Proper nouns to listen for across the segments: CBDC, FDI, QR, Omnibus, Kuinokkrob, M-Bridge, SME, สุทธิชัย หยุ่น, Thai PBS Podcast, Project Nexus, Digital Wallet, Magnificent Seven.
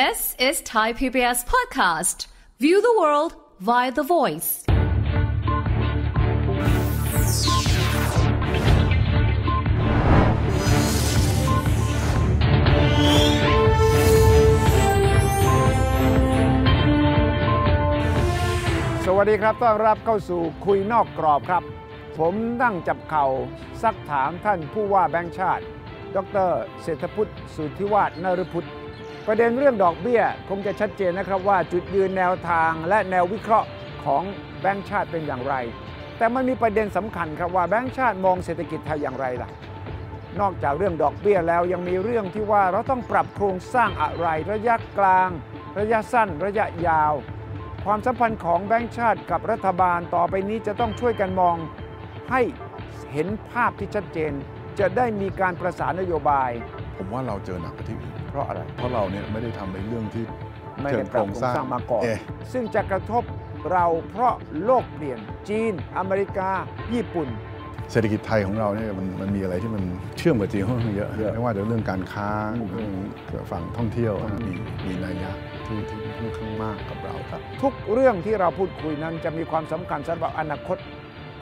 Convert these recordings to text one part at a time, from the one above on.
This is Thai PBS Podcast. View the world via the voice. สวัสดีครับต้อนรับเข้าสู่คุยนอกกรอบครับผมนั่งจับเข่าซักถามท่านผู้ว่าแบงก์ชาติดร.เศรษฐพุทธสุทธิวาทนฤพุทธประเด็นเรื่องดอกเบี้ยคงจะชัดเจนนะครับว่าจุดยืนแนวทางและแนววิเคราะห์ของแบงก์ชาติเป็นอย่างไรแต่มันมีประเด็นสำคัญครับว่าแบงก์ชาติมองเศรษฐกิจไทยอย่างไรล่ะนอกจากเรื่องดอกเบี้ยแล้วยังมีเรื่องที่ว่าเราต้องปรับโครงสร้างอะไรระยะกลางระยะสั้นระยะยาวความสัมพันธ์ของแบงก์ชาติกับรัฐบาลต่อไปนี้จะต้องช่วยกันมองให้เห็นภาพที่ชัดเจนจะได้มีการประสานนโยบายผมว่าเราเจอหนักกว่าที่อื่นเพราะอะไรเพราะเราเนี่ยไม่ได้ทำในเรื่องที่ไม่ได้ปรับโครงสร้างมาก่อนซึ่งจะกระทบเราเพราะโลกเปลี่ยนจีนอเมริกาญี่ปุ่นเศรษฐกิจไทยของเราเนี่ยมันมีอะไรที่มันเชื่อมกับจีนค่อนข้างเยอะไม่ว่าจะเรื่องการค้าเรื่องฝั่งท่องเที่ยวมีนัยยะที่ค่อนข้างมากกับเราครับทุกเรื่องที่เราพูดคุยนั้นจะมีความสำคัญสำหรับอนาคต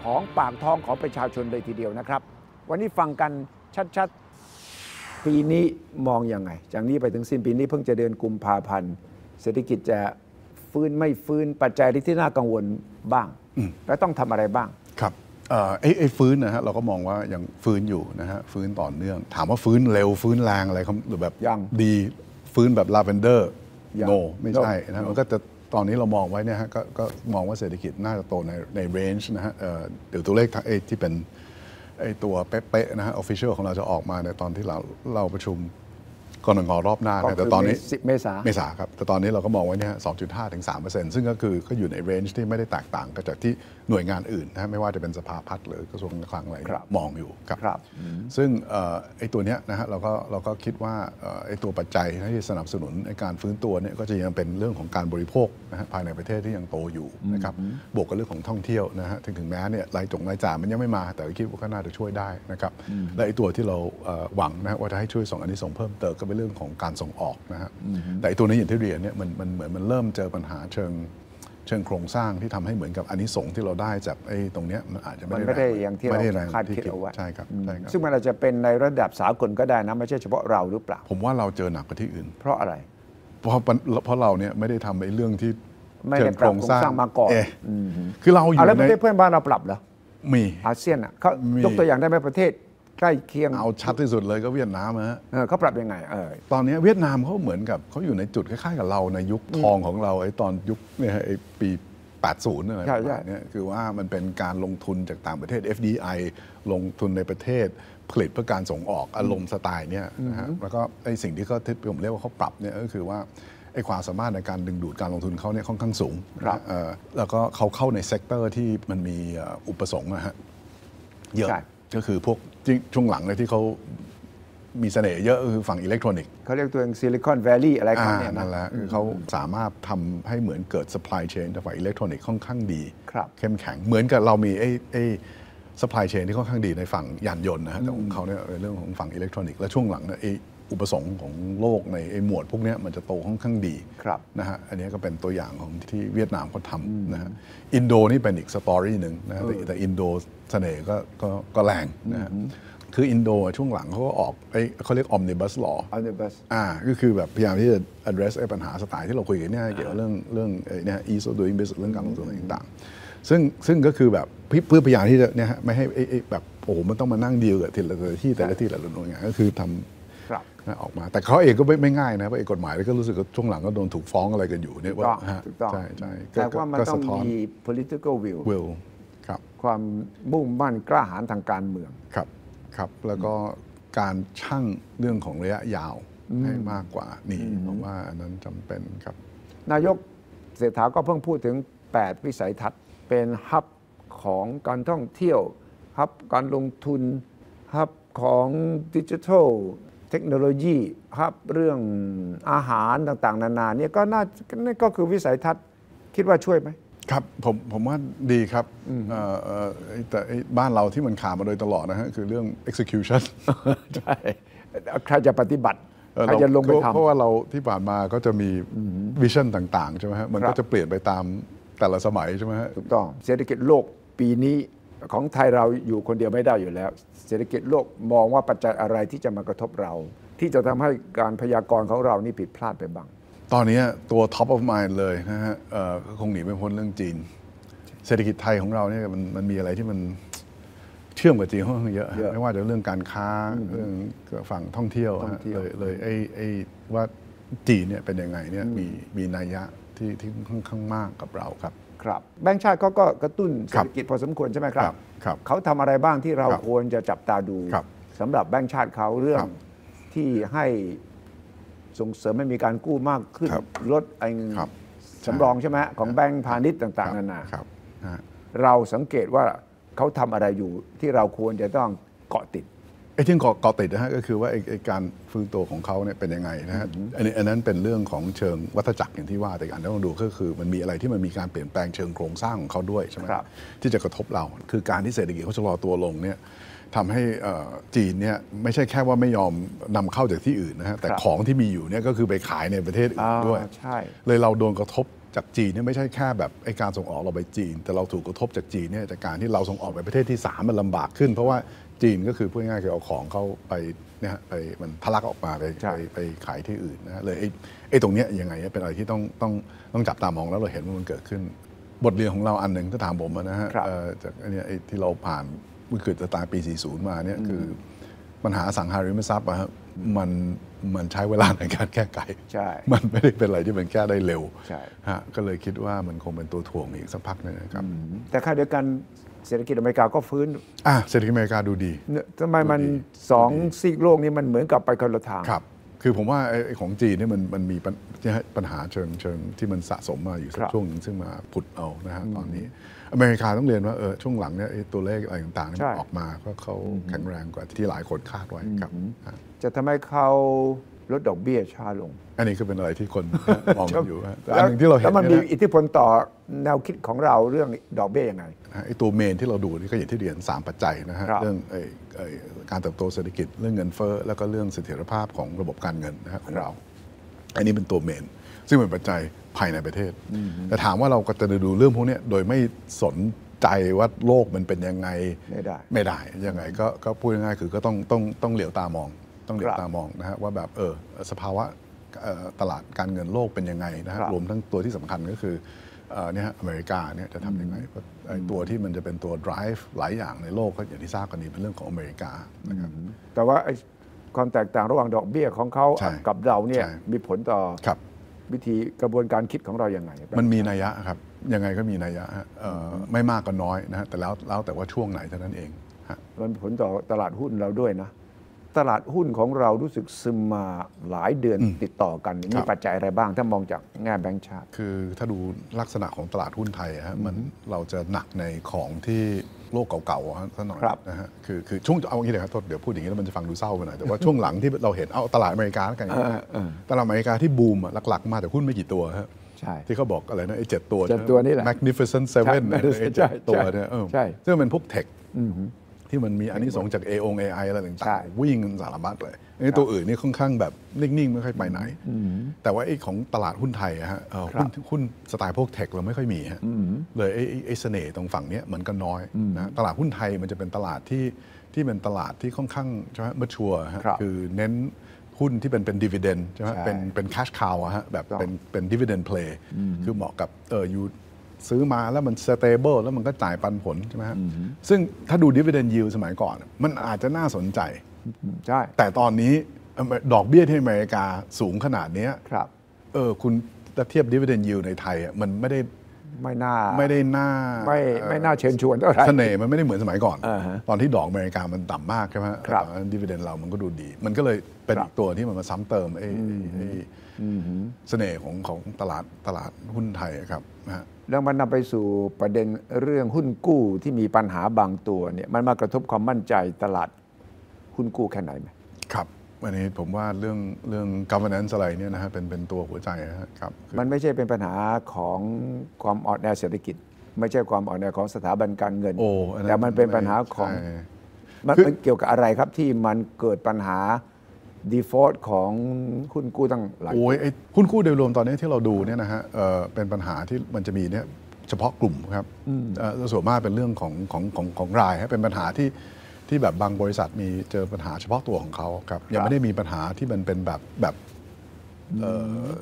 ของปากท้องของประชาชนเลยทีเดียวนะครับวันนี้ฟังกันชัดๆปีนี้มองยังไงจากนี้ไปถึงสิ้นปีนี้เพิ่งจะเดือนกุมภาพันธ์เศรษฐกิจจะฟื้นไม่ฟื้นปัจจัยที่น่ากังวลบ้างแล้วต้องทำอะไรบ้างครับไอ้ฟื้นนะฮะเราก็มองว่ายังฟื้นอยู่นะฮะฟื้นต่อเนื่องถามว่าฟื้นเร็วฟื้นแรงอะไรหรือแบบดีฟื้นแบบลาเวนเดอร์โนไม่ใช่นะมันก็จะตอนนี้เรามองไว้เนี่ยฮะก็มองว่าเศรษฐกิจน่าจะโตในเรนจ์นะฮะเดี๋ยวตัวเลขที่เป็นไอตัวเป๊ะๆนะฮะ official ของเราจะออกมาในตอนที่เราประชุมกนง.รอบหน้าแต่ตอนนี้10เมษาครับแต่ตอนนี้เราก็มองไว้เนี่ย 2.5 ถึง 3% ซึ่งก็คือก็อยู่ในเรนจ์ที่ไม่ได้แตกต่างจากที่หน่วยงานอื่นนะไม่ว่าจะเป็นสภาพัฒน์หรือกระทรวงคลังอะไรมองอยู่ครับซึ่งไอตัวเนี้ยนะฮะเราก็คิดว่าไอตัวปัจจัยที่สนับสนุนในการฟื้นตัวเนี่ยก็จะยังเป็นเรื่องของการบริโภคนะฮะภายในประเทศที่ยังโตอยู่นะครับบวกกับเรื่องของท่องเที่ยวนะฮะถึงแม้เนี่ยรายจ่ายมันยังไม่มาแต่คิดว่าก็น่าจะช่วยได้นะครับและไอตัวที่เราหวังนะว่าจะให้ช่วยส่งอันนี้ส่งเพิ่มเติมเป็นเรื่องของการส่งออกนะฮะแต่ตัวนี้อย่างที่เรียนเนี่ยมันเหมือนมันเริ่มเจอปัญหาเชิงโครงสร้างที่ทำให้เหมือนกับอานิสงส์ที่เราได้จากไอ้ตรงเนี้ยมันอาจจะไม่ได้อย่างที่เราคาดคิดเอาไว้ใช่ครับซึ่งมันอาจจะเป็นในระดับสากลก็ได้นะไม่ใช่เฉพาะเราหรือเปล่าผมว่าเราเจอหนักกว่าที่อื่นเพราะอะไรเพราะเราเนี่ยไม่ได้ทำไอ้เรื่องที่ไม่ได้ปรับโครงสร้างมาก่อนคือเราอยู่ในแล้วประเทศเพื่อนบ้านเราปรับเหรอมีอาเซียนอ่ะเขายกตัวอย่างได้ไหมประเทศใกล้เคียงเอาชัดที่สุดเลยก็เวียดนามฮะเขาปรับยังไงตอนนี้เวียดนามเขาเหมือนกับเขาอยู่ในจุดคล้ายๆกับเราในยุคทองของเราไอ้ตอนยุคเนี่ยไอ้ปี80อะไรแบบนี้คือว่ามันเป็นการลงทุนจากต่างประเทศ FDI ลงทุนในประเทศผลิตเพื่อการส่งออกอารมณ์สไตล์เนี่ยนะฮะแล้วก็ไอ้สิ่งที่เขาผมเรียกว่าเขาปรับเนี่ยก็คือว่าไอ้ความสามารถในการดึงดูดการลงทุนเขาเนี่ยค่อนข้างสูงแล้วก็เขาเข้าในเซกเตอร์ที่มันมีอุปสงค์นะฮะเยอะก็คือพวกช่วงหลังเลยที่เขามีเสน่ห์เยอะคือฝั่งอิเล็กทรอนิกส์เขาเรียกตัวเองซิลิคอนแวลลีย์อะไรกันเนี่ยนั่นแหละเขาสามารถทำให้เหมือนเกิด supply chain ฝั่งอิเล็กทรอนิกส์ค่อนข้างดีเข้มแข็งเหมือนกับเรามีไอ้ supply chain ที่ค่อนข้างดีในฝั่งยานยนต์นะฮะแต่ของเขาเนี่ยเรื่องของฝั่งอิเล็กทรอนิกส์และช่วงหลังเนี่ยอุปสงค์ของโลกในไอ้หมวดพวกนี้มันจะโตค่อนข้างดีนะฮะอันนี้ก็เป็นตัวอย่างของที่เวียดนามเขาทำนะฮะอินโดนี่เป็นอีกสตอรี่หนึ่งนะแต่อินโดเสน่ห์ก็แรงนะฮะคืออินโดช่วงหลังเขาก็ออกเขาเรียก Omnibus Law ก็คือแบบพยายามที่จะ address ไอ้ปัญหาสไตล์ที่เราคุยกันเนี่ยเกี่ยวกับเรื่องเนี่ย ease of doing business เรื่องการลงทุนต่างๆซึ่งก็คือแบบเพื่อพยายามที่จะเนี่ยไม่ให้แบบโอ้โหมันต้องมานั่งดีลกับแต่ละที่แต่ละหน่วยงานก็คือทำออกมาแต่เขาเองก็ไม่ง่ายนะเพราะกฎหมายก็รู้สึกว่าช่วงหลังก็โดนถูกฟ้องอะไรกันอยู่เนี่ยว่าใช่ใช่แต่ว่ามันต้องมี political will ความมุ่งมั่นกล้าหาญทางการเมืองครับแล้วก็การชั่งเรื่องของระยะยาวให้มากกว่านี่ผมว่าอันนั้นจำเป็นครับนายกเศรษฐาก็เพิ่งพูดถึง8วิสัยทัศน์เป็นฮับของการท่องเที่ยวฮับการลงทุนฮับของดิจิทัลเทคโนโลยีครับเรื่องอาหารต่างๆนานาเนี่ยก็น่านี่ก็คือวิสัยทัศน์คิดว่าช่วยไหมครับผมว่าดีครับแต่บ้านเราที่มันขาดมาโดยตลอดนะฮะคือเรื่อง execution ใช่ใครจะปฏิบัติ ใครจะลงไปทำเพราะว่าเราที่ผ่านมาก็จะมีวิชั่นต่างๆใช่ไหมฮะมันก็จะเปลี่ยนไปตามแต่ละสมัยใช่ไหมฮะถูกต้องเศรษฐกิจโลกปีนี้ของไทยเราอยู่คนเดียวไม่ได้อยู่แล้วเศรษฐกิจโลกมองว่าปัจจัยอะไรที่จะมากระทบเราที่จะทำให้การพยากรณ์ของเรานี่ผิดพลาดไปบ้างตอนนี้ตัว top of mind เลยนะฮะคงหนีไม่พ้นเรื่องจีนเศรษฐกิจไทยของเราเนี่ยมันมีอะไรที่มันเชื่อมกับจีนค่อนข้างเยอะไม่ว่าจะเรื่องการค้าเรื่องฝั่งท่องเที่ยวเลยไอ้ว่าจีนเนี่ยเป็นยังไงเนี่ยมีนัยยะที่ค่อนข้างมากกับเราครับครับแบงก์ชาติเขาก็กระตุ้นเศรษฐกิจพอสมควรใช่ไหมครับเขาทำอะไรบ้างที่เราควรจะจับตาดูสำหรับแบงก์ชาติเขาเรื่องที่ให้ส่งเสริมให้มีการกู้มากขึ้นลดไอ้สำรองใช่ไหมของแบงก์พาณิชย์ต่างๆนานาเราสังเกตว่าเขาทำอะไรอยู่ที่เราควรจะต้องเกาะติดไอ้ที่เกาะติดนะฮะก็คือว่าไอ้การฟื้นตัวของเขาเนี่ยเป็นยังไงนะฮะอันนั้นเป็นเรื่องของเชิงวัฏจักรอย่างที่ว่าแต่การที่ต้องดูก็คือมันมีอะไรที่มันมีการเปลี่ยนแปลงเชิงโครงสร้างของเขาด้วยใช่ไหมที่จะกระทบเราคือการที่เศรษฐกิจเขาชะลอตัวลงเนี่ยทำให้จีนเนี่ยไม่ใช่แค่ว่าไม่ยอมนำเข้าจากที่อื่นนะฮะแต่ของที่มีอยู่เนี่ยก็คือไปขายในประเทศอื่นด้วยเลยเราโดนกระทบจากจีนเนี่ยไม่ใช่แค่แบบไอการส่งออกเราไปจีนแต่เราถูกกระทบจากจีนเนี่ยจากการที่เราส่งออกไปประเทศที่3มันลำบากขึ้นเพราะว่าจีนก็คือพูดง่ายๆคือเอาของเข้าไปเนี่ยไปมันทะลักออกมาไปขายที่อื่นนะเลยไอตรงเนี้ยยังไงเป็นอะไรที่ต้องจับตามองแล้วเราเห็นว่ามันเกิดขึ้นบทเรียนของเราอันหนึ่งถ้าถามผมนะฮะจากอันนี้ที่เราผ่านวิกฤตตาปี40มาเนี่ยคือปัญหาอสังหาริมทรัพย์อะครับมันใช้เวลาในการแก้ไขมันไม่ได้เป็นอะไรที่มันแก้ได้เร็วฮะก็เลยคิดว่ามันคงเป็นตัวถ่วงอีกสักพักนึงนะครับแต่ขณะเดียวกันเศรษฐกิจอเมริกาก็ฟื้นเศรษฐกิจอเมริกาดูดีทำไมมัน2ซีกโลกนี้มันเหมือนกับไปคนละทางครับคือผมว่าไอ้ของจีนเนี่ยมันมีปัญหาเชิงที่มันสะสมมาอยู่สักช่วงนึงซึ่งมาผุดเอานะฮะตอนนี้อเมริกาต้องเรียนว่าช่วงหลังเนี่ยตัวเลขอะไรต่างๆนี่ออกมาก็เขาแข็งแรงกว่าที่หลายคนคาดไว้ครับจะทำให้เขาลดดอกเบี้ยช้าลงอันนี้ก็เป็นอะไรที่คนมองอยู่แล้วมันมีอิทธิพลต่อแนวคิดของเราเรื่องดอกเบี้ยยังไงไอ้ตัวเมนที่เราดูนี่ก็อย่างที่เรียน3ปัจจัยนะฮะเรื่องการเติบโตเศรษฐกิจเรื่องเงินเฟ้อแล้วก็เรื่องเสถียรภาพของระบบการเงินนะฮะของเราอันนี้เป็นตัวเมนซึ่งเป็นปัจจัยภายในประเทศแต่ถามว่าเราก็จะดูเรื่องพวกนี้โดยไม่สนใจว่าโลกมันเป็นยังไงไม่ได้ยังไงก็พูดง่ายๆคือก็ต้องเหลียวตามองต้องเหลียวตามองนะฮะว่าแบบสภาวะตลาดการเงินโลกเป็นยังไงนะฮะรวมทั้งตัวที่สำคัญก็คือเนี่ยอเมริกาเนี่ยจะทำยังไงเพราะตัวที่มันจะเป็นตัว drive หลายอย่างในโลกก็อย่างที่ทราบกันนี้เป็นเรื่องของอเมริกานะครับแต่ว่าความแตกต่างระหว่างดอกเบี้ยของเขากับเราเนี่ยมีผลต่อวิธีกระบวนการคิดของเราอย่างไรมันมีนัยยะครับยังไงก็มีนัยยะไม่มากก็น้อยนะฮะแต่แล้วแต่ว่าช่วงไหนเท่านั้นเองมันผลต่อตลาดหุ้นเราด้วยนะตลาดหุ้นของเรารู้สึกซึมมาหลายเดือนติดต่อกันมีปัจจัยอะไรบ้างถ้ามองจากแง่แบงก์ชาติคือถ้าดูลักษณะของตลาดหุ้นไทยฮะมันเราจะหนักในของที่โลกเก่าๆซะหน่อยนะฮะคือช่วงเอาอย่างนี้เลยครับเดี๋ยวพูดอย่างนี้แล้วมันจะฟังดูเศร้าไปหน่อยแต่ว่าช่วงหลังที่เราเห็นตลาดอเมริกาแล้วกันตลาดอเมริกาที่บูมหลักๆมาแต่หุ้นไม่กี่ตัวฮะที่เขาบอกอะไรนะไอ้7ตัวนี่แหละ Magnificent Seven ไอ้7ตัวเนี่ยซึ่งเป็นพวกเทคที่มันมีอันนี้สองจาก AI อะไรต่างๆวิ่งสารบัดเลยไอ้ตัวอื่นนี่ค่อนข้างแบบนิ่งๆไม่ค่อยไปไหนแต่ว่าไอ้ของตลาดหุ้นไทยฮะหุ้นสไตล์พวกเทคเราไม่ค่อยมีฮะเลยไอ้เสน่ห์ตรงฝั่งนี้มันก็น้อยนะตลาดหุ้นไทยมันจะเป็นตลาดที่เป็นตลาดที่ค่อนข้างใช่ไหมมัชชัวร์ฮะคือเน้นหุ้นที่เป็นดิวิเดนใช่ไหมเป็นแคชคาวฮะแบบเป็นดิวิเดนเพลย์คือเหมาะกับอยู่ซื้อมาแล้วมัน stable แล้วมันก็จ่ายปันผลใช่ไหมฮะซึ่งถ้าดู dividend yield สมัยก่อนมันอาจจะน่าสนใจใช่แต่ตอนนี้ดอกเบี้ยที่อเมริกาสูงขนาดนี้ครับคุณเทียบ dividend yield ในไทยมันไม่น่าเชิญชวนเท่าไหร่เสน่ห์มันไม่ได้เหมือนสมัยก่อนตอนที่ดอกอเมริกามันต่ำมากใช่ไหมครับดิวิเดนเรามันก็ดูดีมันก็เลยเป็นตัวที่มันมาซ้ำเติมเสน่ห์ของตลาดหุ้นไทยครับแล้วมันนำไปสู่ประเด็นเรื่องหุ้นกู้ที่มีปัญหาบางตัวเนี่ยมันมากระทบความมั่นใจตลาดหุ้นกู้แค่ไหนไหมครับอันนี้ผมว่าเรื่อง governance อะไรเนี่ยนะฮะเป็นตัวหัวใจนะครับมันไม่ใช่เป็นปัญหาของความอ่อนแอเศรษฐกิจไม่ใช่ความอ่อนแอของสถาบันการเงินแต่มันเป็นปัญหาของมันเกี่ยวกับอะไรครับที่มันเกิดปัญหา default ของหุ้นกู้ตั้งหลายหุ้นกู้โดยรวมตอนนี้ที่เราดูเนี่ยนะฮะเป็นปัญหาที่มันจะมีเนี่ยเฉพาะกลุ่มครับส่วนมากเป็นเรื่องของรายเป็นปัญหาที่แบบบางบริษัทมีเจอปัญหาเฉพาะตัวของเขาครับยังไม่ได้มีปัญหาที่มันเป็นแบบ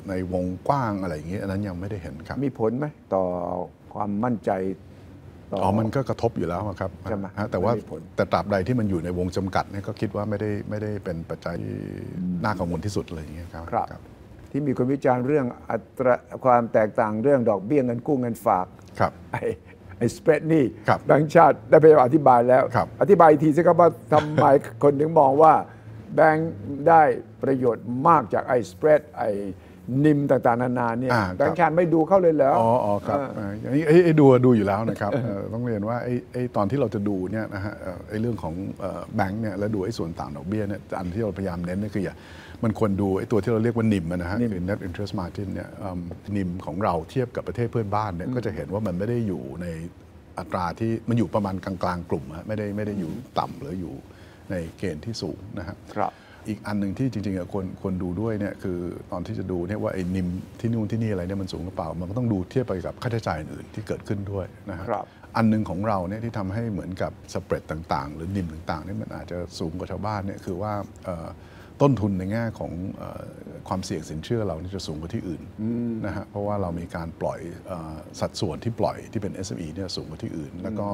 ในวงกว้างอะไรอย่างนี้อันนั้นยังไม่ได้เห็นครับมีผลไหมต่อความมั่นใจอ๋อมันก็กระทบอยู่แล้วครับแต่ว่าแต่ตราบใดที่มันอยู่ในวงจำกัดเนี่ยก็คิดว่าไม่ได้เป็นปัจจัยน่ากังวลที่สุดเลยอย่างเงี้ยครับที่มีคนวิจารณ์เรื่องอัตราความแตกต่างเรื่องดอกเบี้ยเงินกู้เงินฝากไอ้สเปรดนี่แบงก์ชาติได้พยายามอธิบายแล้วอธิบายทีสิครับว่าทำไมคนถึงมองว่าแบงก์ได้ประโยชน์มากจากไอ้สเปรดไอ้นิมต่างๆนานาเนี่ยแบงก์ชาติไม่ดูเข้าเลยแล้วอ๋อครับอย่างนี้ไอ้ดูอยู่แล้วนะครับต้องเรียนว่าไอ้ตอนที่เราจะดูเนี่ยนะฮะไอ้เรื่องของแบงก์เนี่ยแล้วดูไอ้ส่วนต่างดอกเบี้ยเนี่ยอันที่เราพยายามเน้นนี่คืออย่ามันควรดูไอ้ตัวที่เราเรียกว่านิมนะฮะคือ net interest margin เนี่ยนิมของเราเทียบกับประเทศเพื่อนบ้านเนี่ยก็จะเห็นว่ามันไม่ได้อยู่ในอัตราที่มันอยู่ประมาณกลางๆกลุ่มฮะไม่ได้อยู่ต่ำหรืออยู่ในเกณฑ์ที่สูงนะครับอีกอันหนึ่งที่จริงๆคนดูด้วยเนี่ยคือตอนที่จะดูเนี่ยว่าไอ้นิมที่นู่นที่นี่อะไรเนี่ยมันสูงหรือเปล่ามันก็ต้องดูเทียบไปกับค่าใช้จ่ายอื่นที่เกิดขึ้นด้วยนะครับอันหนึ่งของเราเนี่ยที่ทำให้เหมือนกับสเปรดต่างๆหรือนิมต่างๆเนี่ยมันอาจจะสูงกว่าชาวบ้านเนี่ยคือว่าต้นทุนในแง่ของความเสี่ยงสินเชื่อเรานี่จะสูงกว่าที่อื่นนะฮะเพราะว่าเรามีการปล่อยสัดส่วนที่ปล่อยที่เป็น SME เนี่ยสูงกว่าที่อื่นแล้วก็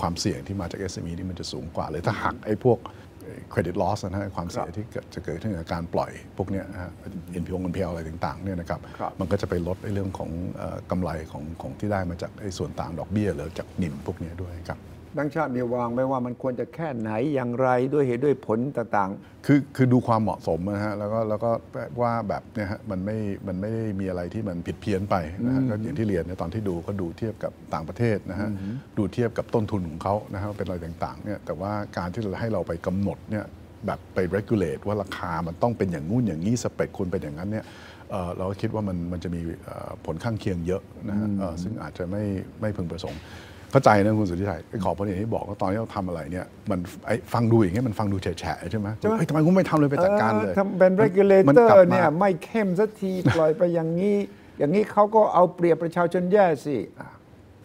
ความเสี่ยงที่มาจาก SME นี่มันจะสูงกว่าเลยถ้าหักไอ้พวกcredit loss นะฮะความเสียที่จะเกิดขึ้นจากการปล่อยพวกเนี้ยฮะ NPL อะไรต่างๆเนี่ยนะครับมันก็จะไปลดในเรื่องของกำไรของที่ได้มาจากไอ้ส่วนต่างดอกเบี้ยหรือจากนิมพวกนี้ด้วยครับแบงก์ชาติมีวางไว้ว่ามันควรจะแค่ไหนอย่างไรด้วยเหตุด้วยผลต่างๆคือดูความเหมาะสมนะฮะแล้วก็ว่าแบบเนี่ยฮะมันไม่ได้มีอะไรที่มันผิดเพี้ยนไปนะฮะก็อย่างที่เรียนในตอนที่ดูก็ดูเทียบกับต่างประเทศนะฮะดูเทียบกับต้นทุนของเขานะฮะเป็นอะไรต่างๆเนี่ยแต่ว่าการที่เราให้เราไปกำหนดเนี่ยแบบไป regulate ว่าราคามันต้องเป็นอย่างงู้นอย่างนี้สเปคควรเป็นอย่างนั้นเนี่ยเราคิดว่ามันจะมีผลข้างเคียงเยอะนะฮะซึ่งอาจจะไม่พึงประสงค์เข้าใจนะคุณสุทธิชัยขอพอดีที่บอกว่าตอนที่เราทำอะไรเนี่ยมันฟังดูอย่างเงี้ยมันฟังดูแฉะใช่ไหมทำไมคุณไม่ทำเลยไปจัดการเลยทำเป็น regulator เนี่ยไม่เข้มสักทีปล่อยไปอย่างนี้เขาก็เอาเปรียบประชาชนแย่สิ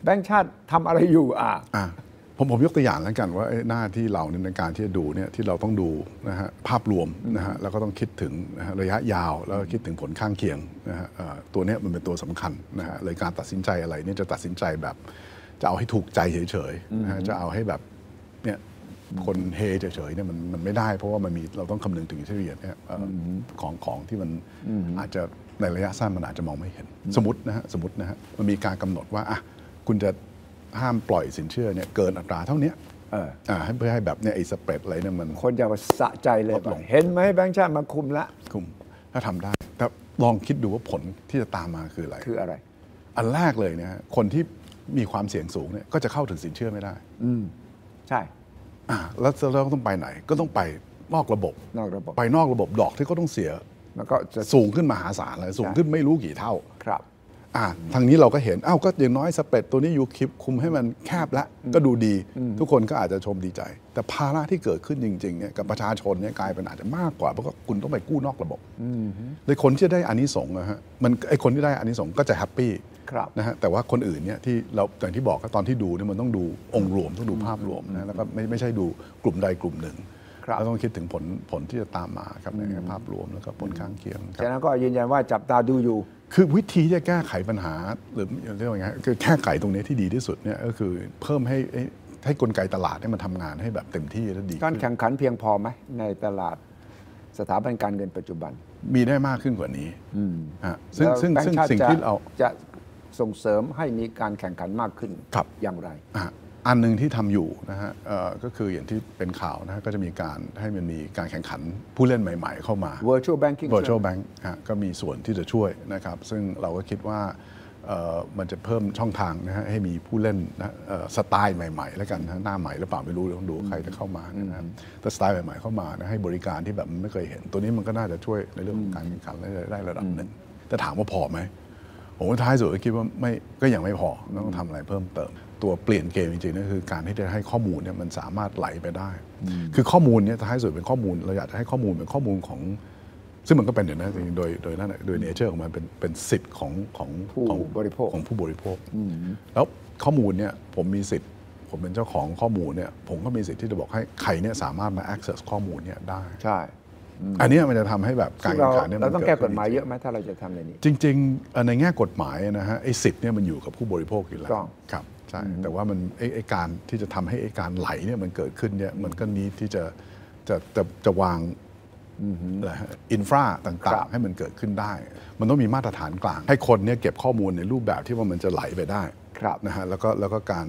แบงก์ชาติทำอะไรอยู่ผมยกตัวอย่างแล้วกันว่าหน้าที่เราในการที่จะดูเนี่ยที่เราต้องดูนะฮะภาพรวมนะฮะแล้วก็ต้องคิดถึงระยะยาวแล้วคิดถึงผลข้างเคียงนะฮะตัวเนี้ยมันเป็นตัวสำคัญนะฮะเลยการตัดสินใจอะไรเนี่ยจะตัดสินใจแบบจะเอาให้ถูกใจเฉยๆนะฮะจะเอาให้แบบเนี่ยคนเฮเฉยๆเนี่ยมันไม่ได้เพราะว่ามันมีเราต้องคำนึงถึงเฉลี่ยเนี่ยของที่มันอาจจะในระยะสั้นมันอาจจะมองไม่เห็นสมมตินะฮะมันมีการกำหนดว่าอ่ะคุณจะห้ามปล่อยสินเชื่อเนี่ยเกินอัตราเท่านี้ให้แบบเนี่ยไอ้สเปรดอะไรเนี่ยมันคนจะสะใจเลยเห็นไหมแบงก์ชาติมาคุมละคุมถ้าทำได้แต่ลองคิดดูว่าผลที่จะตามมาคืออะไรอันแรกเลยเนี่ยคนที่มีความเสี่ยงสูงเนี่ยก็จะเข้าถึงสินเชื่อไม่ได้ใช่แล้วเราต้องไปไหนก็ต้องไปนอกระบบไปนอกระบบดอกที่ก็ต้องเสียแล้วก็จะสูงขึ้นมหาศาลเลยสูงขึ้นไม่รู้กี่เท่าครับทางนี้เราก็เห็นก็อย่างน้อยสเปรดตัวนี้อยู่คลิปคุมให้มันแคบละก็ดูดีทุกคนก็อาจจะชมดีใจแต่ภาระที่เกิดขึ้นจริงๆเนี่ยกับประชาชนเนี่ยกลายเป็นอาจจะมากกว่าเพราะว่าคุณต้องไปกู้นอกระบบเลยคนที่ได้อานิสงส์นะฮะมันไอคนที่ได้อานิสงส์ก็จะแฮปปี้นะฮะแต่ว่าคนอื่นเนี่ยที่เราอย่างที่บอกตอนที่ดูเนี่ยมันต้องดูองค์รวมต้องดูภาพรวมนะแล้วก็ไม่ใช่ดูกลุ่มใดกลุ่มหนึ่งเราต้องคิดถึงผลที่จะตามมาครับในภาพรวมแล้วก็ผลข้างเคียงฉะนั้นก็ยืนยันว่าจับตาดูอยู่คือวิธีที่จะแก้ไขปัญหาหรือเรียกว่าไงคือแก้ไขตรงนี้ที่ดีที่สุดเนี่ยก็คือเพิ่มให้กลไกตลาดให้มันทำงานให้แบบเต็มที่และดีการแข่งขันเพียงพอไหมในตลาดสถาบันการเงินปัจจุบันมีได้มากขึ้นกว่านี้ซึ่งสิ่งที่เราจะส่งเสริมให้มีการแข่งขันมากขึ้นอย่างไรอันหนึ่งที่ทำอยู่นะฮะก็คืออย่างที่เป็นข่าวนะฮะก็จะมีการให้มันมีการแข่งขันผู้เล่นใหม่ๆเข้ามา virtual bank ก็มีส่วนที่จะช่วยนะครับซึ่งเราก็คิดว่ามันจะเพิ่มช่องทางนะฮะให้มีผู้เล่นนะสไตล์ใหม่ๆแล้วกันนะหน้าใหม่หรือเปล่าไม่รู้ต้องดูใครจะเข้ามานะครับแต่สไตล์ใหม่ๆเข้ามานะให้บริการที่แบบไม่เคยเห็นตัวนี้มันก็น่าจะช่วยในเรื่องของการแข่งขันได้ระดับหนึ่งแต่ถามว่าพอไหม ผมว่าท้ายสุดก็คิดว่าไม่ก็ยังไม่พอต้องทำอะไรเพิ่มเติมตัวเปลี่ยนเกมจริงๆก็คือการที่จะให้ข้อมูลเนี่ยมันสามารถไหลไปได้คือข้อมูลเนี่ยท้ายสุดเป็นข้อมูลเราอยากจะให้ข้อมูลเป็นข้อมูลของซึ่งมันก็เป็นอย่างนั้นจริงๆโดยนั่นโดยเนเจอร์ของมันเป็นสิทธิ์ของผู้บริโภคแล้วข้อมูลเนี่ยผมมีสิทธิ์ผมเป็นเจ้าของข้อมูลเนี่ยผมก็มีสิทธิ์ที่จะบอกให้ใครเนี่ยสามารถมา access ข้อมูลเนี่ยได้ใช่อันนี้มันจะทำให้แบบการแข่งขันเนี่ยเราต้องแก้กฎหมายเยอะไหมถ้าเราจะทำในนี้จริงๆในแง่กฎหมายนะฮะไอ้สิทธิ์เนี่ยมันอยู่กับผู้บริโภคอยู่แล้วครับใช่แต่ว่ามันไอ้การที่จะทำให้ไอ้การไหลเนี่ยมันเกิดขึ้นเนี่ยมันก็นี้ที่จะวางอินฟราต่างๆให้มันเกิดขึ้นได้มันต้องมีมาตรฐานกลางให้คนเนี่ยเก็บข้อมูลในรูปแบบที่ว่ามันจะไหลไปได้นะฮะแล้วก็การ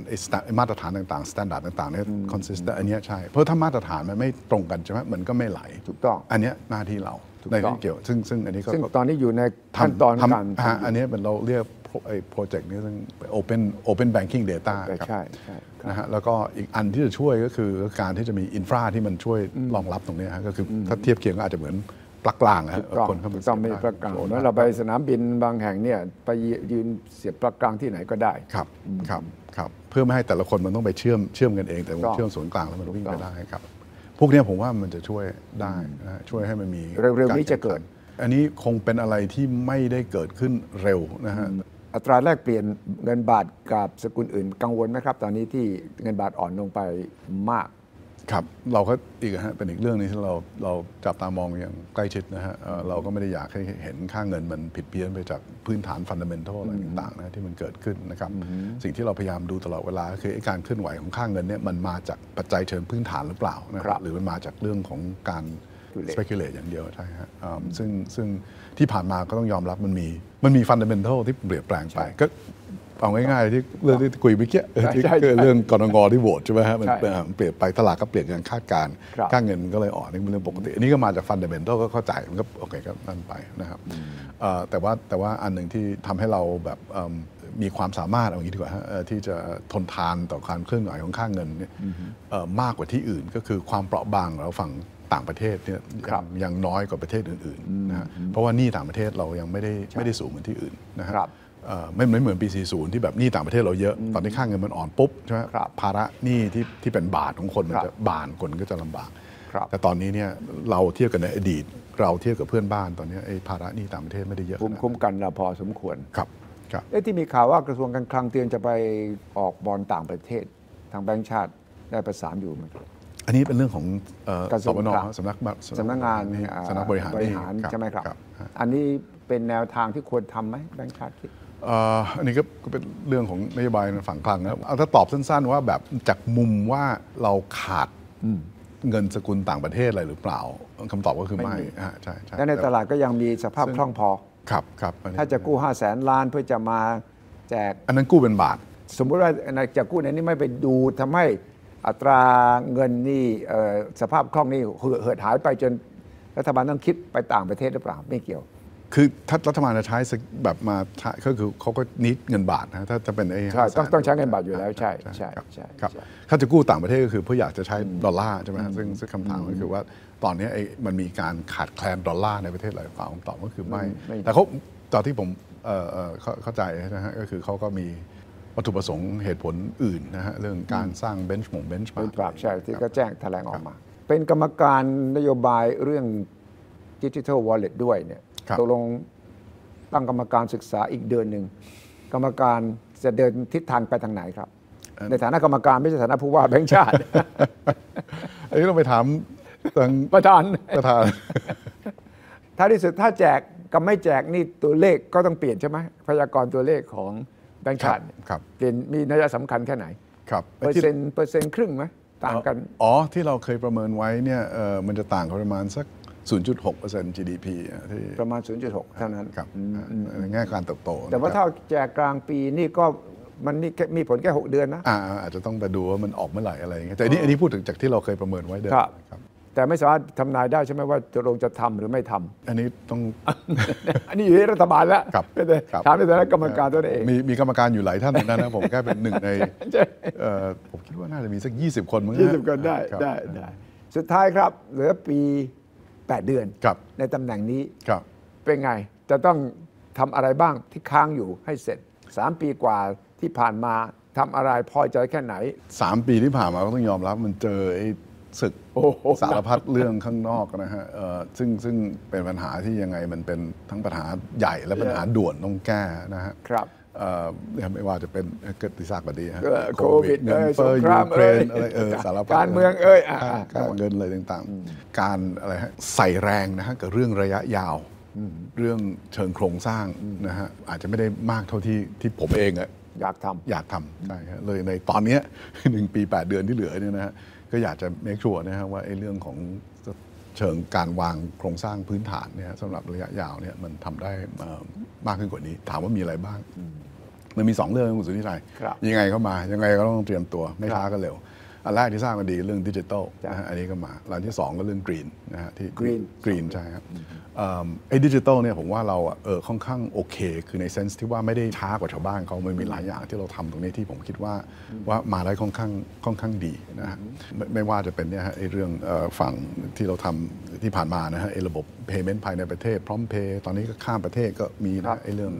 มาตรฐานต่างๆ standard ต่างๆเนี่ย consistent อันนี้ใช่เพราะถ้ามาตรฐานมันไม่ตรงกันใช่ไหมมันก็ไม่ไหลถูกต้องอันนี้หน้าที่เราในเรื่องเกี่ยวซึ่งอันนี้ก็ตอนนี้อยู่ในขั้นตอนการอันนี้เป็นเราเรียกไอ้ project นี้ซึ่ง open banking data ครับใช่นะฮะแล้วก็อีกอันที่จะช่วยก็คือการที่จะมีอินฟราที่มันช่วยรองรับตรงนี้ฮะก็คือถ้าเทียบเคียงก็อาจจะเหมือนปลั๊กกลางนะคนเขาต้องไม่ปลั๊กกลางแล้วเราไปสนามบินบางแห่งเนี่ยไปยืนเสียบปลั๊กกลางที่ไหนก็ได้ครับเพื่อไม่ให้แต่ละคนมันต้องไปเชื่อมกันเองแต่มันเชื่อมศูนย์กลางแล้วมันวิ่งไปได้ครับพวกนี้ผมว่ามันจะช่วยได้นะช่วยให้มันมีเร็วๆนี้จะเกิดอันนี้คงเป็นอะไรที่ไม่ได้เกิดขึ้นเร็วนะฮะอัตราแลกเปลี่ยนเงินบาทกับสกุลอื่นกังวลไหมครับตอนนี้ที่เงินบาทอ่อนลงไปมากครับเราก็อีกฮะเป็นอีกเรื่องนึงที่เราจับตามองอย่างใกล้ชิดนะฮะเราก็ไม่ได้อยากให้เห็นค่าเงินมันผิดเพี้ยนไปจากพื้นฐานฟันดัมเมนทัลอะไรต่างๆนะที่มันเกิดขึ้นนะครับสิ่งที่เราพยายามดูตลอดเวลาคือการเคลื่อนไหวของค่าเงินเนี่ยมันมาจากปัจจัยเชิงพื้นฐานหรือเปล่านะครับหรือมันมาจากเรื่องของการspeculate อย่างเดียวใช่ฮะซึ่งที่ผ่านมาก็ต้องยอมรับมันมี fundamental ที่เปลี่ยนแปลงไปก็เอาง่ายๆที่เรื่องที่คุยเมื่อกี้เรื่องกนงที่โหวตใช่ไหมฮะมันเปลี่ยนไปตลาดก็เปลี่ยนการคาดการณ์ค่าเงินก็เลยอ่อนนี่เป็นเรื่องปกติอันนี้ก็มาจาก fundamental ก็เข้าใจมันก็โอเคก็นั่นไปนะครับแต่ว่าอันหนึ่งที่ทำให้เราแบบมีความสามารถเอาอย่างนี้ดีกว่าที่จะทนทานต่อการเคลื่อนไหวของค่าเงินเนี่ยมากกว่าที่อื่นก็คือความเปราะบางเราฝั่งต่างประเทศเนี่ยยังน้อยกว่าประเทศอื่นๆนะฮะเพราะว่าหนี้ต่างประเทศเรายังไม่ได้สูงเหมือนที่อื่นนะครับไม่เหมือนปี 40ที่แบบหนี้ต่างประเทศเราเยอะตอนที่ค่าเงินมันอ่อนปุ๊บใช่ไหมภาระหนี้ที่เป็นบาทของคนมันจะบานคนก็จะลำบากแต่ตอนนี้เนี่ยเราเทียบกันในอดีตเราเทียบกับเพื่อนบ้านตอนนี้ไอ้ภาระหนี้ต่างประเทศไม่ได้เยอะคุ้มกันเราพอสมควรครับที่มีข่าวว่ากระทรวงการคลังเตือนจะไปออกบอนต่างประเทศทางแบงก์ชาติได้ประสานอยู่ไหมอันนี้เป็นเรื่องของสบน.สำนักงานสำนักบริหารใช่ไหมครับอันนี้เป็นแนวทางที่ควรทำไหมแบงค์ชาติคิดอันนี้ก็เป็นเรื่องของนโยบายฝั่งกลางนะเอาถ้าตอบสั้นๆว่าแบบจากมุมว่าเราขาดเงินสกุลต่างประเทศอะไรหรือเปล่าคำตอบก็คือไม่ใช่และในตลาดก็ยังมีสภาพคล่องพอครับถ้าจะกู้500,000 ล้านเพื่อจะมาแจกอันนั้นกู้เป็นบาทสมมติว่าจะกู้ในนี้ไม่ไปดูทำให้อัตราเงินนี่สภาพคล่องนี่เหือดหายไปจนรัฐบาลต้องคิดไปต่างประเทศหรือเปล่าไม่เกี่ยวคือถ้ารัฐบาลจะใช้แบบมาก็คือเขาก็นิดเงินบาทนะถ้าจะเป็นไอ้ต้องใช้เงินบาทอยู่แล้วใช่ถ้าจะกู้ต่างประเทศก็คือเพื่ออยากจะใช้ดอลลาร์ใช่ไหมซึ่งคำถามก็คือว่าตอนนี้มันมีการขาดแคลนดอลลาร์ในประเทศหลายฝ่ายตอบก็คือไม่แต่เขาตอนที่ผมเข้าใจนะฮะก็คือเขาก็มีวัตถุประสงค์เหตุผลอื่นนะฮะเรื่องการสร้างเบนช์มาร์กใช่ที่ก็แจ้งแถลงออกมาเป็นกรรมการนโยบายเรื่อง Digital Wallet ด้วยเนี่ยตกลงตั้งกรรมการศึกษาอีกเดือนหนึ่งกรรมการจะเดินทิศทางไปทางไหนครับในฐานะกรรมการไม่ใช่ฐานะผู้ว่าแบงก์ชาติอันนี้ต้องไปถามทางประธานท้ายที่สุดถ้าแจกกับไม่แจกนี่ตัวเลขก็ต้องเปลี่ยนใช่ไหมพยากรณ์ตัวเลขของแบงก์ชาติเปลี่ยนมีนัยสำคัญแค่ไหนเปอร์เซ็นต์ครึ่งไหมต่างกันอ๋อที่เราเคยประเมินไว้เนี่ยมันจะต่างประมาณสัก 0.6% GDP ที่ประมาณ 0.6 เท่านั้นครับในแง่การเติบโตแต่ว่าถ้าแจกกลางปีนี่ก็มันนี่มีผลแค่6 เดือนนะอาจจะต้องไปดูว่ามันออกเมื่อไหร่อะไรอย่างเงี้ยแต่นี่อันนี้พูดถึงจากที่เราเคยประเมินไว้เดิมครับแต่ไม่สามารถทำนายได้ใช่ไหมว่าจะลงจะทำหรือไม่ทำอันนี้ต้อง อันนี้อยู่ที่รัฐบาลแล้วถามในฐานะกรรมการตัวเองมีกรรมการอยู่หลายท่านนะ ผมแค่เป็นหนึ่งใน ผมคิดว่าน่าจะมีสัก20 คนมั้ง 20 คนได้สุดท้ายครับเหลือปี8 เดือนในตำแหน่งนี้เป็นไงจะต้อง ทำอะไรบ้างที่ค้างอยู่ให้เสร็จ3ปีกว่าที่ผ่านมาทำอะไรพอใจแค่ไหน3ปีที่ผ่านมาก็ต้องยอมรับมันเจอไอ้ศึกสารพัดเรื่องข้างนอกนะฮะซึ่งเป็นปัญหาที่ยังไงมันเป็นทั้งปัญหาใหญ่และปัญหาด่วนต้องแก้นะฮะครับไม่ว่าจะเป็นเกิดที่ซากแบบนี้โควิดเงินเฟ้อยูเครนอะไรสารพัดการเมืองการเงินอะไรต่างๆการอะไรฮะใส่แรงนะฮะกับเรื่องระยะยาวเรื่องเชิงโครงสร้างนะฮะอาจจะไม่ได้มากเท่าที่ผมเองอยากทำได้ครับเลยในตอนนี้1ปี8เดือนที่เหลือเนี่ยนะฮะก็อยากจะเมคชัวร์นะครับว่าไอ้เรื่องของเชิงการวางโครงสร้างพื้นฐานเนี่ยสำหรับระยะยาวเนี่ยมันทำได้มากขึ้นกว่านี้ถามว่ามีอะไรบ้างมันมี2เรื่องคุณสุนิชัยยังไงเข้ามายังไงก็ต้องเตรียมตัวไม่ช้าก็เร็วอันแรกที่สร้างมาดีเรื่องดิจิทัลนะฮะอันนี้ก็มาอันที่2ก็เรื่องกรีนนะฮะที่กรีนใช่ครับไอ้ดิจิทัลเนี่ยผมว่าเราค่อนข้างโอเคคือในเซนส์ที่ว่าไม่ได้ช้ากว่าชาวบ้านเขามันมีหลายอย่างที่เราทำตรงนี้ที่ผมคิดว่ามาได้ค่อนข้างดีนะฮะไม่ว่าจะเป็นเนี่ยฮะไอ้เรื่องฝั่งที่เราทำที่ผ่านมานะฮะไอ้ระบบ payment ภายในประเทศพร้อมเพย์ตอนนี้ก็ข้ามประเทศก็มีนะไอ้เรื่อง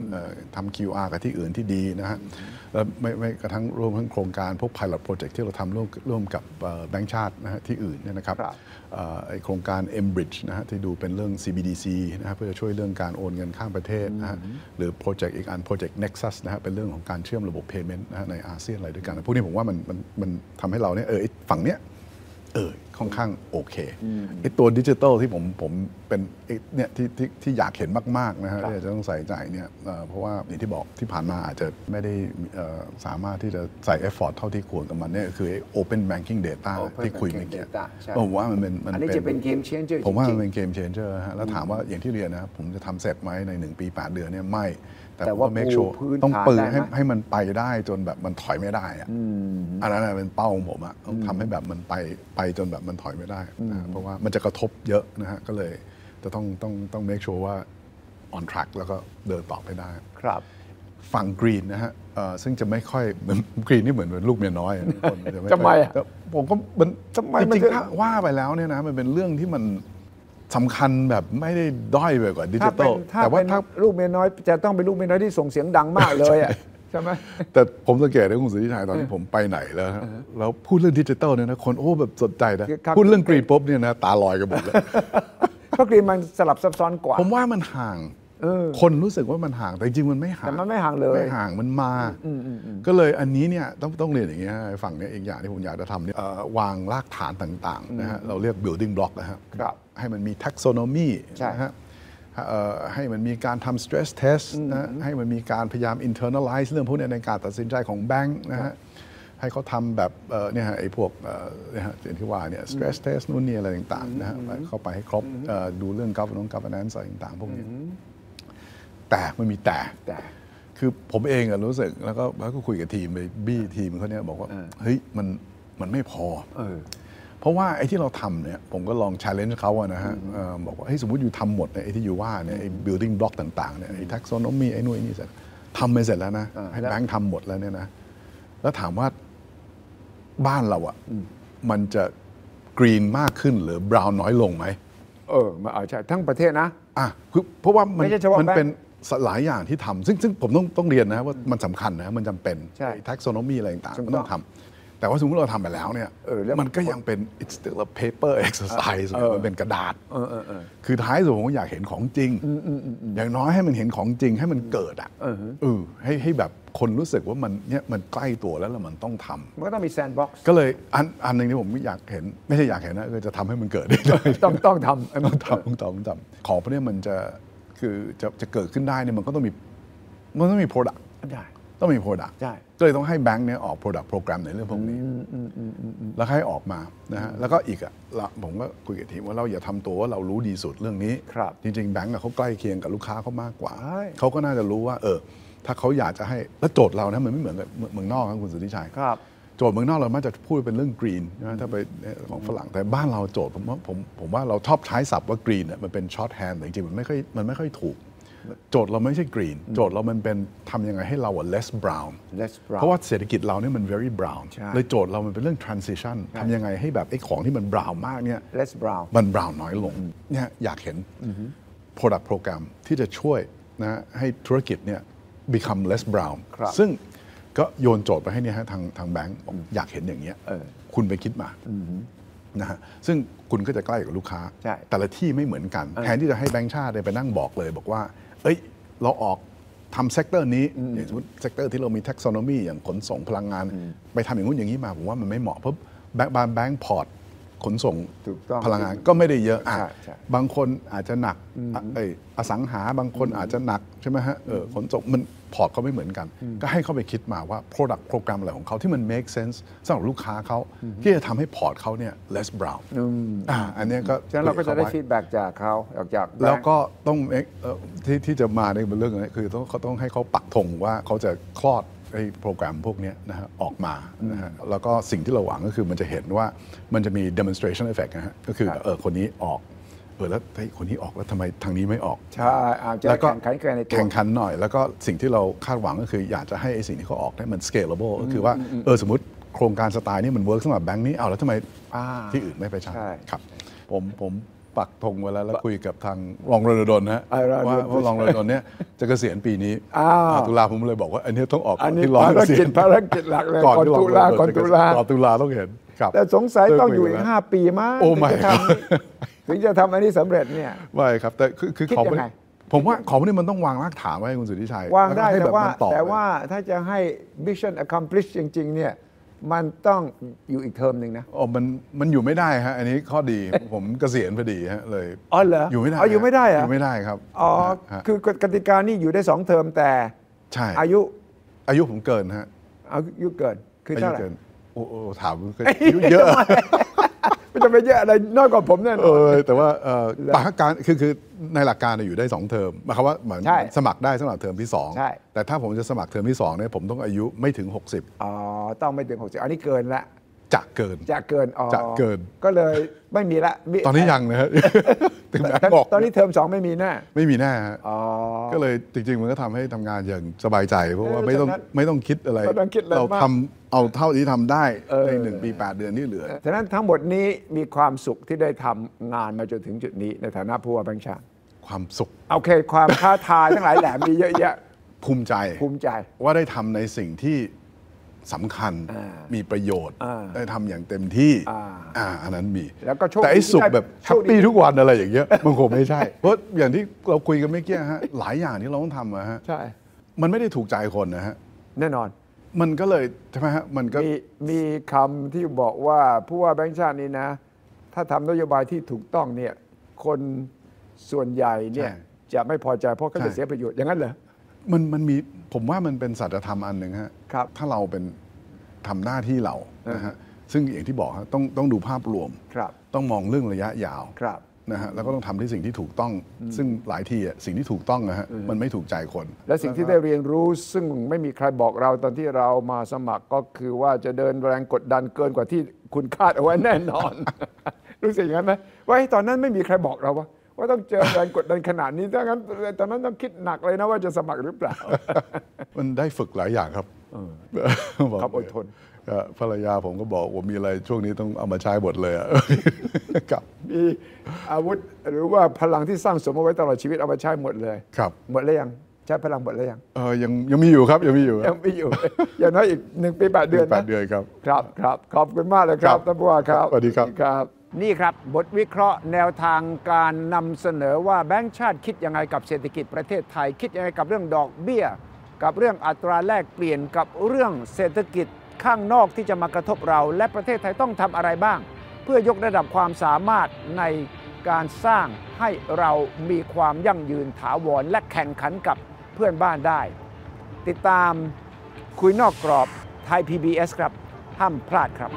ทำ QR กับที่อื่นที่ดีนะฮะแล้วไม่กระทั่งรวมทั้งโครงการพวก pilot project ที่เราทำร่วมกับแบงก์ชาตินะฮะที่อื่นเนี่ยนะครับไอโครงการ M-Bridge นะฮะที่ดูเป็นเรื่อง CBDC นะฮะเพื่อช่วยเรื่องการโอนเงินข้ามประเทศนะฮะหรือโปรเจกต์อีกอัน Project Nexus นะฮะเป็นเรื่องของการเชื่อมระบบ Payment นะฮะในอาเซียนอะไรด้วยกันพวกนี้ผมว่ามันทำให้เราเนี่ยฝั่งเนี้ยค่อนข้างโอเคไอตัวดิจิทัลที่ผมเป็นเนี่ยที่อยากเห็นมากๆนะฮะจะต้องใส่ใจเนี่ยเพราะว่าอย่างที่บอกที่ผ่านมาอาจจะไม่ได้สามารถที่จะใส่ effort เท่าที่ควรกับมันเนี่ยคือ Open Banking Data ที่คุยเมื่อกี้ผมว่ามันอันนี้จะเป็นเกมเชนเจอร์ผมว่ามันเป็นเกมเชนเจอร์ฮะแล้วถามว่าอย่างที่เรียนนะผมจะทำเสร็จไหมใน1ปี8เดือนเนี่ยไม่แต่ว่า make sure ต้องปืนให้มันไปได้จนแบบมันถอยไม่ได้อันนั้นเป็นเป้าของผมอะต้องทำให้แบบมันไปจนแบบมันถอยไม่ได้นะเพราะว่ามันจะกระทบเยอะนะฮะก็เลยจะต้อง make sure ว่า on track แล้วก็เดินต่อไปได้ครับฝั่งกรีนนะฮะซึ่งจะไม่ค่อยเหมือนกรีนนี่เหมือนลูกเมียน้อยคนจะไม่ผมก็มันทำไมจริงๆว่าไปแล้วเนี่ยนะมันเป็นเรื่องที่มันสำคัญแบบไม่ได้ด้อยไปกว่าดิจิตอลแต่ว่าถ้าลูกเมียน้อยจะต้องเป็นลูกเมียน้อยที่ส่งเสียงดังมากเลยอ่ะใช่ไหมแต่ผมสังเกตได้คุณสุนิชัยตอนที่ผมไปไหนแล้วพูดเรื่องดิจิตอลเนี่ยนะคนแบบสนใจนะพูดเรื่องกรีนป๊อปเนี่ยนะตาลอยกันหมดเลยเพราะกรีนมันสลับซับซ้อนกว่าผมว่ามันห่างคนรู้สึกว่ามันห่างแต่จริงมันไม่ห่างแต่มันไม่ห่างเลยไม่ห่างมันมาก็เลยอันนี้เนี่ยต้องเรียนอย่างเงี้ยฝั่งนี้เองอย่างที่ผมอยากจะทำเนี่ยวางรากฐานต่างๆนะฮะเราเรียก building block นะครับให้มันมี taxonomy นะฮะให้มันมีการทำ stress test นะให้มันมีการพยายาม internalize เรื่องพวกนี้ในการตัดสินใจของแบงค์นะฮะให้เขาทำแบบเนี่ยฮะไอ้พวกเนี่ยฮะที่ว่าเนี่ย stress test นู่นนี่อะไรต่างๆนะฮะเข้าไปให้ครบดูเรื่อง governance อะไรต่างๆพวกนี้แต่มันมีแต่คือผมเองอะรู้สึกแล้วก็คุยกับทีมไปบี้ทีมเขาเนี่ยบอกว่าเฮ้ยมันไม่พอเพราะว่าไอ้ที่เราทำเนี่ยผมก็ลอง challenge เขาอะนะฮะบอกว่าเฮ้ยสมมติอยู่ทำหมดเนี่ยไอ้ที่อยู่ว่าเนี่ยไอ้ building block ต่างๆเนี่ยไอ้ taxonomy ไอ้นู่นไอ้นี่เสร็จทำไปเสร็จแล้วนะให้แบงค์ทำหมดแล้วเนี่ยนะแล้วถามว่าบ้านเราอะมันจะ green มากขึ้นหรือ brown น้อยลงไหมมาใช่ทั้งประเทศนะเพราะว่ามันเป็นหลายอย่างที่ทำซึ่งผมต้องเรียนนะว่ามันสำคัญนะมันจำเป็น taxonomy อะไรต่างๆมันต้องทำแต่ว่าสมมติเราทำไปแล้วเนี่ยมันก็ยังเป็น it's still a paper exercise มันเป็นกระดาษคือท้ายสุดผมอยากเห็นของจริงอย่างน้อยให้มันเห็นของจริงให้มันเกิดให้แบบคนรู้สึกว่ามันเนี่ยมันใกล้ตัวแล้วมันต้องทำมันก็ต้องมีแซนด์บ็อกซ์ก็เลยอันนึงที่ผมอยากเห็นไม่ใช่อยากเห็นนะคือจะทำให้มันเกิดได้ต้องทำของพวกนี้มันจะคือจะเกิดขึ้นได้เนี่ยมันต้องมี product ต้องมี product ก็เลยต้องให้แบงค์เนี่ยออก product program ในเรื่องพวกนี้แล้วให้ออกมานะฮะแล้วก็อีกอ่ะผมก็คุยกับทีมว่าเราอย่าทำตัวว่าเรารู้ดีสุดเรื่องนี้จริงๆแบงค์เขาใกล้เคียงกับลูกค้าเขามากกว่าเขาก็น่าจะรู้ว่าถ้าเขาอยากจะให้แล้วโจทย์เรานะมันไม่เหมือนกับเมืองนอกครับคุณสุนิชัยโจทย์เมืองนอกเรามักจะพูดเป็นเรื่องกรีนนะถ้าไปของฝรั่งแต่บ้านเราโจทย์ผมว่าเราชอบใช้ศัพท์ว่ากรีนเนี่ยมันเป็นช็อตแฮนด์แต่จริงๆมันไม่ค่อยถูกโจทย์เราไม่ใช่กรีนโจทย์เรามันเป็นทำยังไงให้เราless brown เพราะว่าเศรษฐกิจเราเนี่ยมัน very brown เลยโจทย์เรามันเป็นเรื่อง transition ทำยังไงให้แบบไอ้ของที่มัน brown มากเนี่ย less brown มัน brown น้อยลงเนี่ยอยากเห็น product program ที่จะช่วย นะให้ธุรกิจเนี่ย become less brown ซึ่งก็โยนโจทย์ไปให้เนี่ยฮะทางแบงก์อยากเห็นอย่างเงี้ยคุณไปคิดมานะฮะซึ่งคุณก็จะใกล้กับลูกค้าแต่ละที่ไม่เหมือนกันแทนที่จะให้แบงก์ชาติไปนั่งบอกเลยบอกว่าเอ้ยเราออกทำเซกเตอร์นี้อย่างสมมติเซกเตอร์ที่เรามี taxonomy อย่างขนส่งพลังงานไปทำอย่างนู้นอย่างนี้มาผมว่ามันไม่เหมาะเพราะแบงก์พอร์ตขนส่งพลังงานก็ไม่ได้เยอะบางคนอาจจะหนักอสังหาบางคนอาจจะหนักใช่ไหมฮะขนส่งมันพอร์ตเขาไม่เหมือนกันก็ให้เขาไปคิดมาว่า product โปรแกรมอะไรของเขาที่มัน make sense สำหรับลูกค้าเขาที่จะทำให้พอร์ตเขาเนี่ย less brown อันนี้ก็ฉะนั้นเราก็จะได้ feedback จากเขาจากแล้วก็ต้องที่จะมาในเรื่องนี้คือเขาต้องให้เขาปักธงว่าเขาจะคลอดไอ้โปรแกรมพวกนี้นะฮะออกมานะฮะแล้วก็สิ่งที่เราหวังก็คือมันจะเห็นว่ามันจะมี demonstration effect นะฮะก็คือคนนี้ออกแล้วคนนี้ออกแล้วทำไมทางนี้ไม่ออกใช่แล้วก็แข่งขันหน่อยแล้วก็สิ่งที่เราคาดหวังก็คืออยากจะให้ไอ้สิ่งที่เขาออกเนี่ยมัน scalable ก็คือว่าสมมติโครงการสไตล์นี้มัน work สำหรับแบงค์นี้เอาแล้วทำไมที่อื่นไม่ไปใช้ครับผมปักธงไว้แล้วคุยกับทางรองรณดลนะว่ารองรณดลเนี่ยจะเกษียณปีนี้ตุลาผมเลยบอกว่าอันนี้ต้องออกก่อนที่รองเกษียณภารกิจหลักเลยก่อนตุลาต้องเห็นครับแต่สงสัยต้องอยู่อีก5 ปีมั้งถึงจะทำอันนี้สำเร็จเนี่ยไม่ครับแต่คือของผมว่าของนี่มันต้องวางรากฐานไว้คุณสุทธิชัยวางได้แต่ว่าถ้าจะให้ Mission Accomplish จริงๆเนี่ยมันต้องอยู่อีกเทอมหนึ่งนะอ๋อมันอยู่ไม่ได้ฮะอันนี้ข้อดีผมเกษียณพอดีฮะเลยอ๋อเหรออยู่ไม่ได้อ๋ออยู่ไม่ได้อะอยู่ไม่ได้ครับอ๋อคือกติกานี่อยู่ได้2 เทอมแต่ใช่อายุผมเกินฮะอายุเกินคือเท่าไหร่โอ้ถามอายุเยอะไม่จะไปเยอะอะไรน้อยกว่าผมแน่นอนแต่ว่าปากการคือในหลักการอยู่ได้2 เทอมหมายความว่าเหมือนสมัครได้สำหรับเทอมที่2แต่ถ้าผมจะสมัครเทอมที่2เนี่ยผมต้องอายุไม่ถึง60อ๋อต้องไม่ถึง60อันนี้เกินละจะเกินอ๋อจะเกินก็เลยไม่มีละตอนนี้ยังนะฮะตอนนี้เทอม2ไม่มีแน่ฮะก็เลยจริงๆมันก็ทำให้ทำงานอย่างสบายใจเพราะว่าไม่ต้องคิดอะไรเราทำเอาเท่าที่ทำได้ใน1 ปี8 เดือนที่เหลือฉะนั้นทั้งหมดนี้มีความสุขที่ได้ทำงานมาจนถึงจุดนี้ในฐานะผู้ว่าแบงก์ชาติความสุขโอเคความท้าทายทั้งหลายแหละมีเยอะแยะภูมิใจว่าได้ทำในสิ่งที่สำคัญมีประโยชน์ได้ทำอย่างเต็มที่อันนั้นมีแต่ไอ้สุขแบบแฮปปี้ทุกวันอะไรอย่างเงี้ยมันคงไม่ใช่เพราะอย่างที่เราคุยกันเมื่อกี้ฮะหลายอย่างที่เราต้องทำนะฮะใช่มันไม่ได้ถูกใจคนนะฮะแน่นอนมันก็เลยใช่ไหมฮะมันก็มีคำที่บอกว่าผู้ว่าแบงก์ชาตินี่นะถ้าทำนโยบายที่ถูกต้องเนี่ยคนส่วนใหญ่เนี่ยจะไม่พอใจเพราะเขาจะเสียประโยชน์อย่างนั้นเหรอมันมีผมว่ามันเป็นสัจธรรมอันหนึ่งฮะถ้าเราเป็นทำหน้าที่เรานะฮะซึ่งอย่างที่บอกฮะต้องดูภาพรวมต้องมองเรื่องระยะยาวนะฮะแล้วก็ต้องทำที่สิ่งที่ถูกต้องซึ่งหลายทีสิ่งที่ถูกต้องนะฮะมันไม่ถูกใจคนและสิ่งที่ได้เรียนรู้ซึ่งไม่มีใครบอกเราตอนที่เรามาสมัครก็คือว่าจะเดินแรงกดดันเกินกว่าที่คุณคาดเอาไว้แน่นอนรู้สึกอย่างนั้นไหมว่าตอนนั้นไม่มีใครบอกเราว่าต้องเจอแรงกดดันขนาดนี้ถ้างั้นตอนนั้นต้องคิดหนักเลยนะว่าจะสมัครหรือเปล่ามันได้ฝึกหลายอย่างครับครับอดทนภรรยาผมก็บอกว่ามีอะไรช่วงนี้ต้องเอามาใช้บทเลยครับมีอาวุธหรือว่าพลังที่สร้างสมเอาไว้ตลอดชีวิตเอามาใช้หมดเลยครับหมดแล้วยังใช้พลังหมดแล้วยังยังมีอยู่ครับยังมีอยู่อย่างน้อยอีก1 ปี 8 เดือนนะ8 เดือนครับครับขอบคุณมากเลยครับท่านผู้ว่าครับสวัสดีครับนี่ครับบทวิเคราะห์แนวทางการนำเสนอว่าแบงก์ชาติคิดยังไงกับเศรษฐกิจประเทศไทยคิดยังไงกับเรื่องดอกเบี้ยกับเรื่องอัตราแลกเปลี่ยนกับเรื่องเศรษฐกิจข้างนอกที่จะมากระทบเราและประเทศไทยต้องทำอะไรบ้างเพื่อยกระดับความสามารถในการสร้างให้เรามีความยั่งยืนถาวรและแข่งขันกับเพื่อนบ้านได้ติดตามคุยนอกกรอบไทย PBS ครับห้ามพลาดครับ